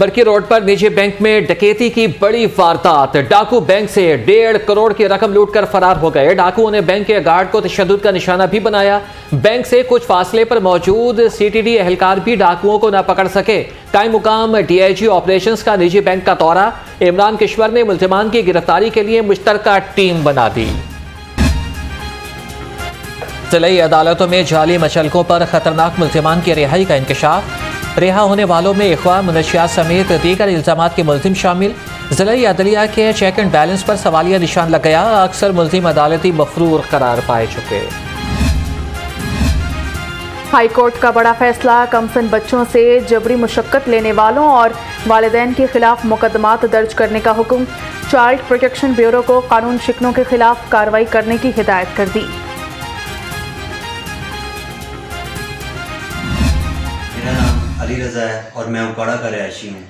बरकी road पर निजी bank में डकैती की बड़ी वारदात। डाकू बैंक से 1.5 करोड़ की रकम लूटकर फरार हो गए। डाकुओं ने बैंक के गार्ड को तशद्दुद का निशाना भी बनाया। बैंक से कुछ फासले पर मौजूद CTD एहलकार भी डाकुओं को ना पकड़ सके। कायम मुकाम DIG ऑपरेशंस का निजी बैंक का दौरा। इमरान किश्वर ने मुल्ज़िमान की गिरफ्तारी के लिए मुश्तरका टीम बना दी। जिली अदालतों में जाली मचलकों पर खतरनाक मुल्ज़िमान की रिहाई का इंकशाफ। रिहा होने वालों में अगवा, मुनशियात समेत दीगर इल्ज़ामात के मुल्ज़िम शामिल। जिली अदलिया के चेक एंड बैलेंस पर सवालिया निशान लग गया। अक्सर मुल्ज़िम अदालती मफरूर करार पाए चुके। हाई कोर्ट का बड़ा फैसला। कमसिन बच्चों से जबरी मुशक्क़त लेने वालों और वालिदैन के खिलाफ मुकदमात दर्ज करने का हुक्म। चाइल्ड प्रोटेक्शन ब्यूरो को कानून शिकनों के खिलाफ कार्रवाई करने की हिदायत कर दी। रजा है और मैं उपाड़ा का रहायशी हूँ।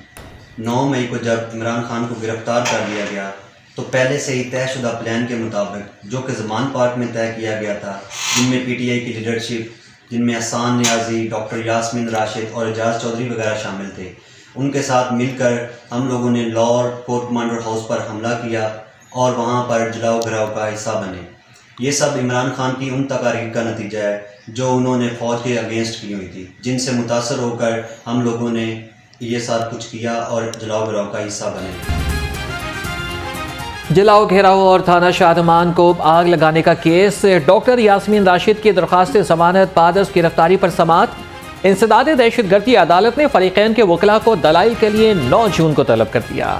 9 मई को जब इमरान खान को गिरफ्तार कर लिया गया तो पहले से ही तयशुदा प्लान के मुताबिक, जो कि जमान पार्क में तय किया गया था, जिनमें PTI की लीडरशिप, जिनमें अहसान नियाजी, डॉक्टर यासमिन राशिद और एजाज चौधरी वगैरह शामिल थे, उनके साथ मिलकर हम लोगों ने लाहौर फोर्ट कमांडर हाउस पर हमला किया और वहाँ पर जलाओ घराव का हिस्सा बने। ये सब इमरान खान की उन तकारीर का नतीजा है जो उन्होंने फ़ौज के अगेंस्ट की हुई थी, जिनसे मुतासर होकर हम लोगों ने ये सब कुछ किया और जलाओ घिराव का हिस्सा बने। जलाओ घिराव और थाना शादमान को आग लगाने का केस। डॉक्टर यासमीन राशिद की दरख्वास्त जमानत बाद उसकी गिरफ्तारी पर समात। इंसदाद दहशतगर्दी अदालत ने फरीकैन के वकला को दलाइल के लिए 9 जून को तलब कर दिया।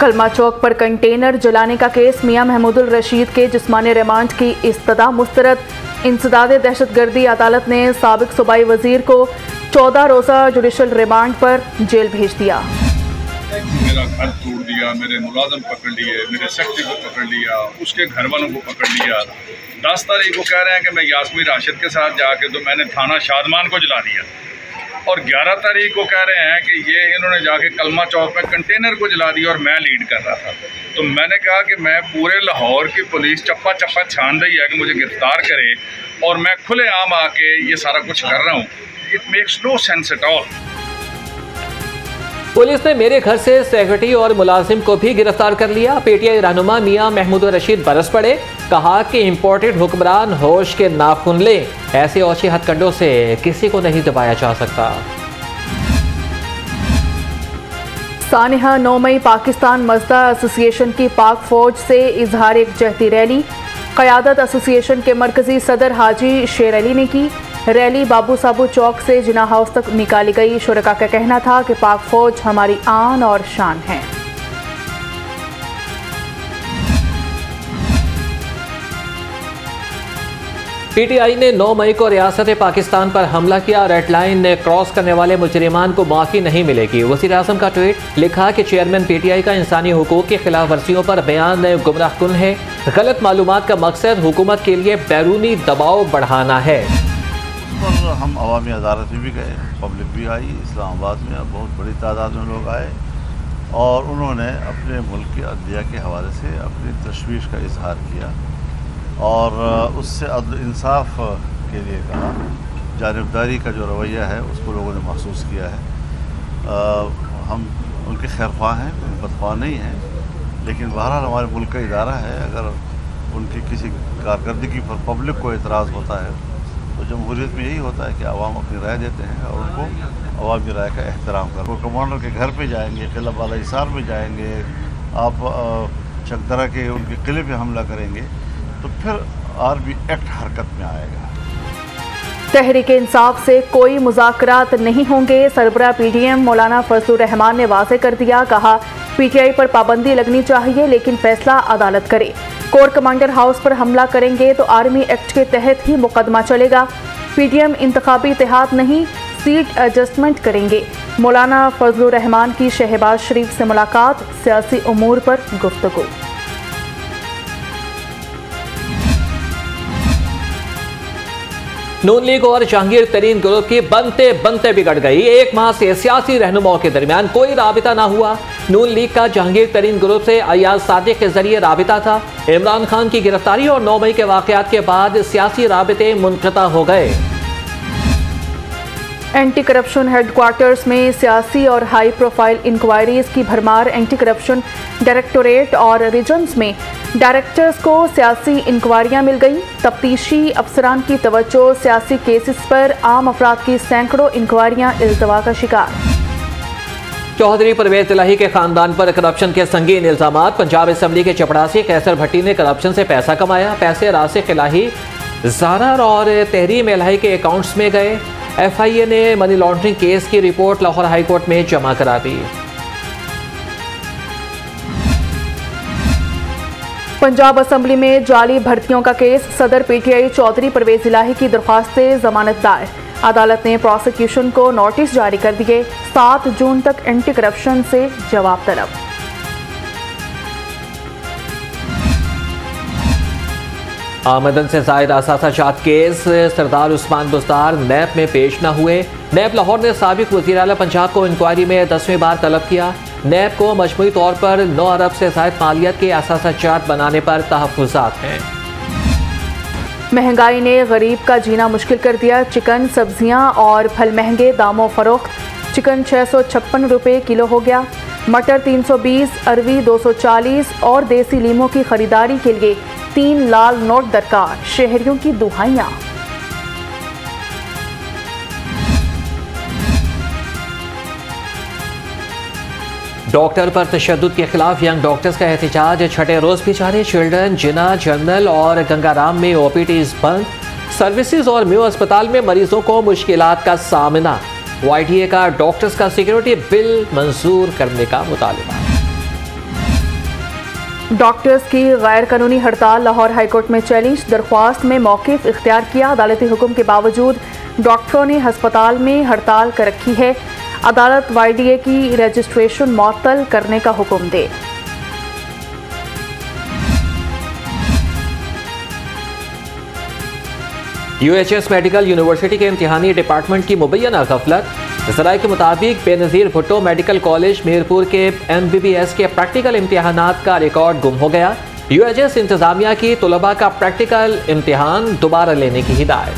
कलमा चौक पर कंटेनर जलाने का केस। मियां महमूदुल रशीद के जिस्मानी रिमांड की इस्तदा मुस्तरद। इंसदाद दहशतगर्दी अदालत ने साबिक सूबाई वजीर को 14 रोज़ा जुडिशल रिमांड पर जेल भेज दिया। मेरा घर तोड़ दिया, मेरे मुलाजम पकड़ लिए, मेरे सेक्रेटरी को पकड़ लिया, उसके घर वालों को पकड़ लिया। 10 तारीख को कह रहे हैं कि मैं यासमीन राशिद के साथ जाके तो मैंने थाना शादमान को जला दिया, और 11 तारीख को कह रहे हैं कि ये इन्होंने जाके कलमा चौक में कंटेनर को जला दिया और मैं लीड कर रहा था। तो मैंने कहा कि मैं पूरे लाहौर की पुलिस चप्पा चप्पा छान रही है कि मुझे गिरफ्तार करे, और मैं खुलेआम आके ये सारा कुछ कर रहा हूँ। It makes no sense at all. Police ने मेरे घर से सेक्रेटरी और मुलाजिम को भी गिरफ्तार कर लिया। PTI रहनुमा मियां महमूदुर रशीद बरस पड़े। कहा कि इंपोर्टेड हुक्मरान होश के नाखून ले, ऐसे औचे हथकंडों से किसी को नहीं दबाया जा सकता। सानिहा 9 मई पाकिस्तान मजदा एसोसिएशन की पाक फौज से इजहार एक जहती रैली। क़यादत एसोसिएशन के मरकजी सदर हाजी शेर अली ने की। रैली बाबू साबू चौक से जिना हाउस तक निकाली गई। शुरका का कहना था कि पाक फौज हमारी आन और शान है। PTI ने 9 मई को रियासत पाकिस्तान पर हमला किया। रेड लाइन ने क्रॉस करने वाले मुजरिमान को माफी नहीं मिलेगी। वज़ीर आज़म का ट्वीट। लिखा कि चेयरमैन PTI का इंसानी हुकूक की खिलाफ वर्जियों पर बयान गुमराहकुन है। गलत मालूमात का मकसद हुकूमत के लिए बैरूनी दबाव बढ़ाना है। पर हम अवामी अदालत में भी गए, पब्लिक भी आई, इस्लामाबाद में बहुत बड़ी तादाद में लोग आए और उन्होंने अपने मुल्क के अदलिया के हवाले से अपनी तशवीश का इजहार किया और उससे अदल इंसाफ के लिए कहा। जानबदारी का जो रवैया है उसको लोगों ने महसूस किया है। हम उनके खैरख्वाह हैं, बदख्वाह नहीं हैं, लेकिन बहरहाल हमारे मुल्क का इदारा है। अगर उनकी किसी कारकर्दगी पर पब्लिक को एतराज़ होता है तो जमहूरियत में यही होता है कि आवाम अपनी राय देते हैं और उनको आवामी राय का एहतराम कर। वो कमांडर के घर पे जाएंगे, किला वाला हिसार में जाएंगे, आप चकदरा के उनके किले पे हमला करेंगे तो फिर आर्मी एक्ट हरकत में आएगा। तहरीक इंसाफ से कोई मुज़ाकरात नहीं होंगे। सरबरा PDM मौलाना फजलुर रहमान ने वाज़े कर दिया। कहा PTI पर पाबंदी लगनी चाहिए लेकिन फैसला अदालत करे। कोर कमांडर हाउस पर हमला करेंगे तो आर्मी एक्ट के तहत ही मुकदमा चलेगा। PDM इंतखाबी इत्तेहाद नहीं, सीट एडजस्टमेंट करेंगे। मौलाना फजलुर रहमान की शहबाज शरीफ से मुलाकात। सियासी उमूर पर गुफ्तगू। नून लीग और जहांगीर तरीन ग्रुप की बनते बनते बिगड़ गई। 1 माह से सियासी रहनुमाओं के दरमियान कोई राबिता ना हुआ। नून लीग का जहांगीर तरीन ग्रुप से अयाज सादिक के जरिए राबिता था। इमरान खान की गिरफ्तारी और 9 मई के वाकयात के बाद सियासी राबिते मुनक़ता हो गए। एंटी करप्शन हेडक्वार्टर्स में सियासी और हाई प्रोफाइल इंक्वायरीज की भरमार। एंटी करप्शन डायरेक्टोरेट और रीजन्स में डायरेक्टर्स को सियासी इंक्वायरियां मिल गई। तफ्तीशी अफसरान की तवज्जो सियासी केसेस पर, आम अफराद की सैकड़ों इंक्वायरियां इल्तवा का शिकार। चौधरी परवेज इलाही के खानदान पर करप्शन के संगीन इल्जाम। पंजाब असम्बली के चपड़ासी कैसर भट्टी ने करप्शन से पैसा कमाया। पैसे रासिख इलाही, ज़ारा और तहरीम इलाही के अकाउंट्स में गए। FIA ने मनी लॉन्ड्रिंग केस की रिपोर्ट लाहौर हाईकोर्ट में जमा करा दी। पंजाब असम्बली में जाली भर्तियों का केस। सदर PTI चौधरी परवेज इलाही की दरख्वास्तें जमानत दायर। अदालत ने प्रोसिक्यूशन को नोटिस जारी कर दिए। 7 जून तक एंटी करप्शन से जवाब तलब। आमदन से जायद असासाजात केस सरदार उस्मान बुस्तार नैब में पेश न हुए। नैब लाहौर ने साबिक वज़ीर आला पंजाब को इंक्वायरी में 10वीं बार तलब किया। नैब को मजमूई तौर पर 9 अरब से जायद मालियत के असासाजात बनाने पर तहफ़्फ़ुज़ात हैं। महंगाई ने गरीब का जीना मुश्किल कर दिया। चिकन, सब्जियाँ और फल महंगे। दामो फरोख्त चिकन 656 रुपये किलो हो गया। मटर 320, अरवी 240 और देसी लीमों की खरीदारी के लिए 3 लाल नोट दरकार। शहरियों की दुहाइयां। डॉक्टर पर तशद्दुद के खिलाफ यंग डॉक्टर्स का एहतिजाज 6ठे रोज भी जारी। चिल्ड्रन, जिना, जनरल और गंगाराम में OPTs बंद। सर्विसेज और मेयो अस्पताल में मरीजों को मुश्किलात का सामना। YDA का डॉक्टर्स का सिक्योरिटी बिल मंजूर करने का मुतालिबा। डॉक्टर्स की गैर कानूनी हड़ताल लाहौर हाईकोर्ट में चैलेंज। दरख्वास्त में मौक़िफ़ इख्तियार किया। अदालती हुक्म के बावजूद डॉक्टरों ने हस्पताल में हड़ताल कर रखी है। अदालत YDA की रजिस्ट्रेशन मअतल करने का हुक्म दे। UHS मेडिकल यूनिवर्सिटी के इम्तिहानी डिपार्टमेंट की मुबैना गफलत। ज़राए के मुताबिक बेनज़ीर भुट्टो मेडिकल कॉलेज मीरपुर के MBBS के प्रैक्टिकल इम्तिहानात का रिकॉर्ड गुम हो गया। UHS इंतज़ामिया की तलबा का प्रैक्टिकल इम्तिहान दोबारा लेने की हिदायत।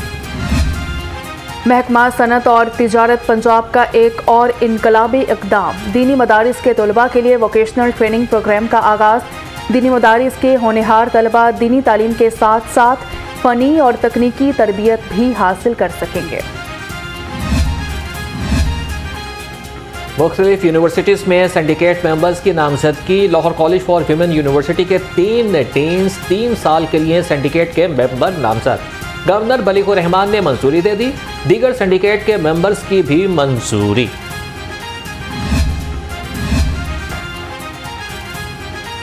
महकमा सनत और तिजारत पंजाब का एक और इनकलाबी इकदाम। दीनी मदारिस के तलबा के लिए वोकेशनल ट्रेनिंग प्रोग्राम का आगाज़। दीनी मदारिस के होनहार तलबा दीनी तालीम के साथ साथ फनी और तकनीकी तरबियत भी हासिल कर सकेंगे। मुख्तलिफ यूनिवर्सिटीज़ में सिंडिकेट मेंबर्स की नामजदगी। Lahore college for women university के 3 डीन्स 3 साल के लिए सिंडिकेट के मेंबर नामजद। गवर्नर बल्की रहमान ने मंजूरी दे दी। दीगर सिंडिकेट के मेंबर्स की भी मंजूरी।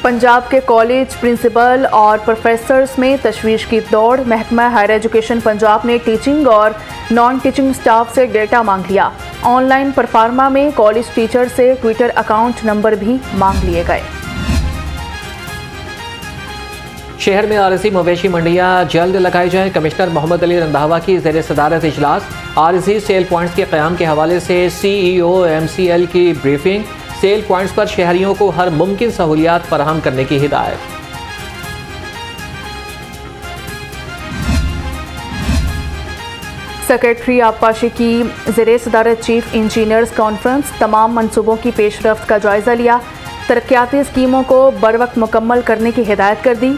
पंजाब के कॉलेज प्रिंसिपल और प्रोफेसर्स में तशवीश की दौड़। महकमा हायर एजुकेशन पंजाब ने टीचिंग और नॉन टीचिंग स्टाफ से डेटा मांग लिया। ऑनलाइन परफार्मा में कॉलेज टीचर से ट्विटर अकाउंट नंबर भी मांग लिए गए। शहर में आरजी मवेशी मंडियाँ जल्द लगाई जाएं। कमिश्नर मोहम्मद अली रंधावा की ज़ेरे सदारत इजलास। आरजी सेल पॉइंट्स के क़याम के हवाले से CEO MCL की ब्रीफिंग। सेल पॉइंट्स पर शहरियों को हर मुमकिन सहूलियात फराहम करने की हिदायत। सेक्रेटरी आबपाशी की ज़ेरे सदारत चीफ इंजीनियर्स कॉन्फ्रेंस। तमाम मनसूबों की पेशरफ्त का जायजा लिया। तरक्याती स्कीमों को बर वक्त मुकम्मल करने की हिदायत कर दी।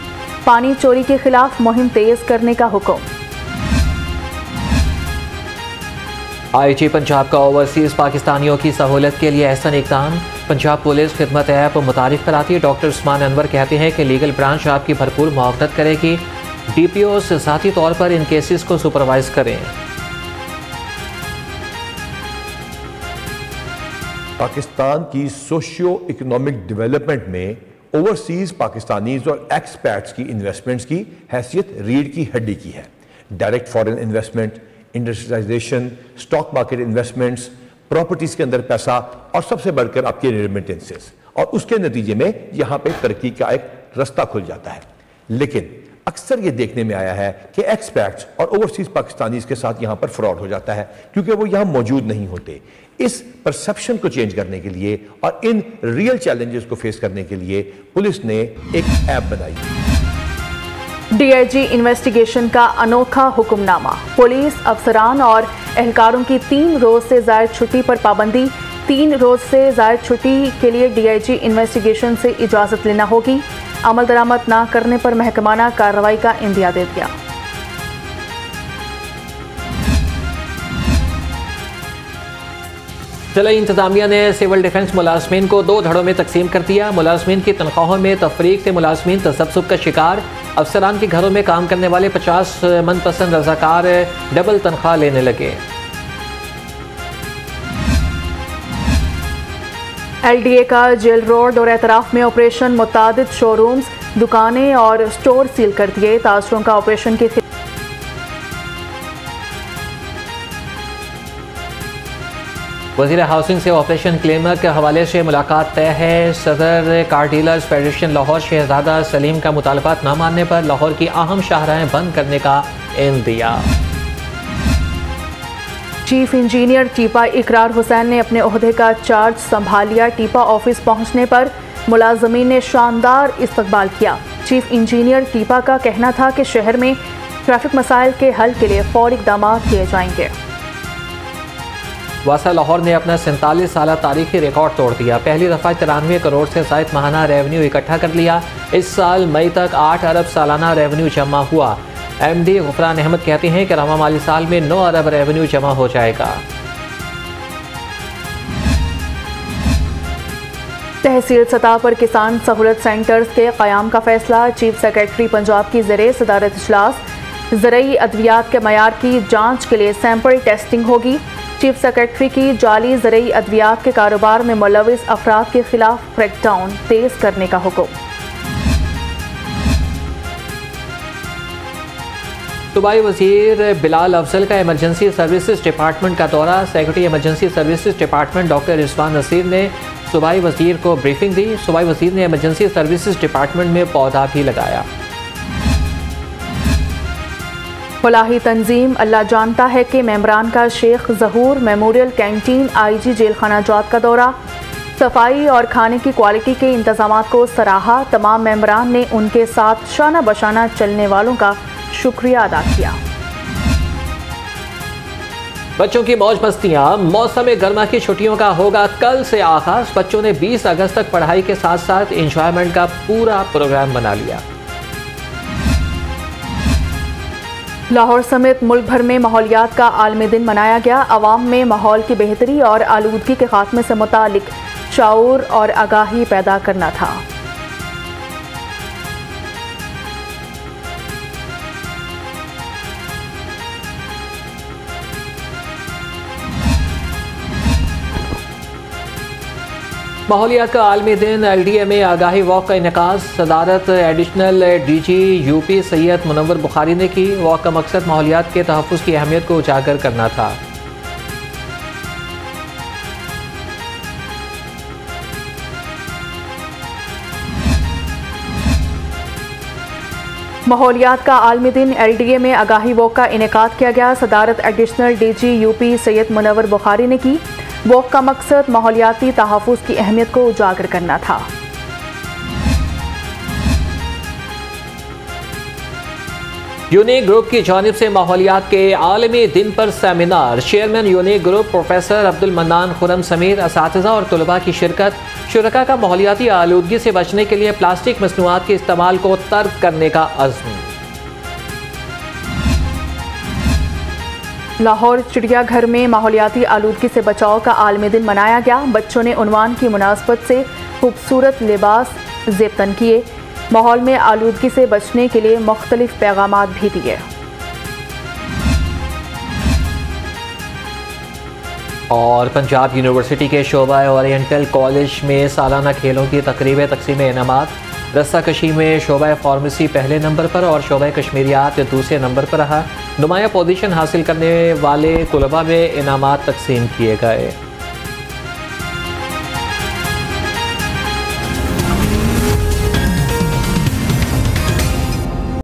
पानी चोरी के खिलाफ मुहिम तेज़ करने का हुक्म। IG पंजाब का ओवरसीज पाकिस्तानियों की सहूलत के लिए ऐसा इकदाम। पंजाब पुलिस खिदमत ऐप मुतारिफ कराती है। डॉक्टर उस्मान अनवर कहते हैं कि लीगल ब्रांच आपकी भरपूर मुआवनत करेगी। DPO ज़ाती तौर पर इन केसेस को सुपरवाइज करें। पाकिस्तान की सोशियो इकोनॉमिक डेवलपमेंट में ओवरसीज पाकिस्तानीज और एक्सपैट्स की इन्वेस्टमेंट्स की हैसियत रीढ़ की हड्डी की है। Direct foreign investment, industrialisation, stock market investments, properties के अंदर पैसा और सबसे बढ़कर आपके रेमिटेंसेस, और उसके नतीजे में यहाँ पे तरक्की का एक रास्ता खुल जाता है। लेकिन अक्सर ये देखने में आया है कि एक्सपैट्स और ओवरसीज़ पाकिस्तानीज़ के साथ यहाँ पर फ्रॉड हो जाता है क्योंकि वो यहाँ मौजूद नहीं होते। इस परसेप्शन को चेंज करने के लिए और इन रियल चैलेंजेस को फेस करने के लिए पुलिस ने एक ऐप बनाई। डीआईजी इन्वेस्टिगेशन का अनोखा हुक्मनामा। पुलिस अफसरान और एहलकारों की 3 रोज से जायद छुट्टी पर पाबंदी। 3 रोज से जायद छुट्टी के लिए डीआईजी इन्वेस्टिगेशन से इजाजत लेना होगी। अमल दरामद ना करने पर महकमाना कार्रवाई का इंदिया दे दिया। जिला इंतजामिया ने सिविल डिफेंस मुलाजमीन को 2 धड़ों में तकसीम कर दिया। मुलाजमीन की तनख्वाहों में तफरीक से मुलाजमीन तसब्सुब का शिकार। अफसरान के घरों में काम करने वाले 50 मनपसंद रजाकार डबल तनख्वाह लेने लगे। एलडीए का जेल रोड और एतराफ में ऑपरेशन। मुतादिद शोरूम्स, दुकानें और स्टोर सील कर दिए। ताजरों का ऑपरेशन के वजीर हाउसिंग से ऑपरेशन क्लेमर के हवाले से मुलाकात तय है। सदर car dealers federation Lahore Shahzada Salim का मुतालबात न मानने पर लाहौर की अहम शाहराहें बंद करने का इंदिया। चीफ इंजीनियर टीपा इकरार हुसैन ने अपने ओहदे का चार्ज संभाल लिया। टीपा ऑफिस पहुंचने पर मुलाजमीन ने शानदार इस्तकबाल किया। चीफ इंजीनियर टीपा का कहना था कि शहर में ट्रैफिक मसाइल के हल के लिए फौरी इकदाम किए जाएंगे। वासा लाहौर ने अपना 47 साल तारीखी रिकॉर्ड तोड़ दिया। पहली दफ़ा 93 करोड़ से ज़ायद माहाना रेवन्यू इकट्ठा कर लिया। इस साल मई तक 8 अरब सालाना रेवन्यू जमा हुआ। एमडी गुफरान अहमद कहते हैं कि रवा माली साल में 9 अरब रेवन्यू जमा हो जाएगा। तहसील सतह पर किसान सहूलत सेंटर्स के क़याम का फैसला। चीफ सेक्रेटरी पंजाब की ज़ेरे सदारत इजलास। ज़रई अद्वियात के मयार की जाँच के लिए सैम्पल टेस्टिंग होगी। चीफ सेक्रेटरी की जाली ज़रई अद्वियात के कारोबार में मुलविस अफराद के खिलाफ क्रैकडाउन तेज करने का हुक्म। सूबाई वजीर बिलाल अफजल का इमरजेंसी सर्विसेज डिपार्टमेंट का दौरा। Secretary emergency services department doctor Rizwan Naseer ने सूबाई वजीर को ब्रीफिंग दी। सूबाई वजीर ने इमरजेंसी सर्विसेज डिपार्टमेंट में पौधा भी लगाया। फलाही तंजीम अल्लाह जानता है के मेम्बरान का Sheikh Zahoor memorial canteen IG जेलखाना जात का दौरा। सफाई और खाने की क्वालिटी के इंतजाम को सराहा। तमाम मेम्बरान ने उनके साथ शाना बशाना चलने वालों का शुक्रिया अदा किया। बच्चों की मौज मस्तियाँ। मौसम गर्मा की छुट्टियों का होगा कल से आगाज। बच्चों ने 20 अगस्त तक पढ़ाई के साथ साथ इंजॉयमेंट का पूरा प्रोग्राम बना लिया। लाहौर समेत मुल्क भर में माहौलियात का आलमी दिन मनाया गया। आवाम में माहौल की बेहतरी और आलूदगी के खात्मे से मुतालिक शऊर और आगाही पैदा करना था। माहौलियात का आलमी दिन एलडीए में आगाही वॉक का इनकास। सदारत additional DG UP Syed Munawar Bukhari ने की। वॉक का मकसद माहौलियात के तहफ़्फ़ुज़ की अहमियत को उजागर करना था। माहौलियात का आलमी दिन एलडीए में आगाही वॉक का इनकास किया गया। सदारत additional DG UP Syed Munawar Bukhari ने की। वॉक का मकसद माहौलियाती तहफ़्फ़ुज़ की अहमियत को उजागर करना था। यूनिक ग्रुप की जानिब से माहौलियात के आलमी दिन पर seminar. Chairman unique group professor Abdul Mannan Khurram समेत असातिज़ा और तलबा की शिरकत। शुरका का माहौलियाती आलूदगी से बचने के लिए प्लास्टिक मसनूआत के इस्तेमाल को तर्क करने का अज़्म। लाहौर चिड़ियाघर में माहौलियाती आलूदगी से बचाव का आलमी दिन मनाया गया। बच्चों ने उन्वान की मुनासबत से खूबसूरत लिबास ज़ेबतन किए। माहौल में आलूदगी से बचने के लिए मुख्तलिफ पैगामात भी दिए। और पंजाब यूनिवर्सिटी के शोबा ओरिएंटल कॉलेज में सालाना खेलों की तकरीब तकसीम इनामात। रस्साकशी में शोबा फार्मेसी पहले नंबर पर और शोबा कश्मीरियात दूसरे नंबर पर रहा। नुमाया पोजीशन हासिल करने वाले तलबा में इनामात तकसीम किए गए।